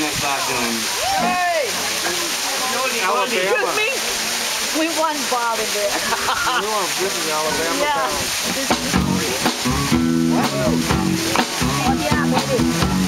next Bob Dylan. Hey! Excuse me? We won Bob in there. We won British Alabama. Yeah. This is what? Oh, yeah,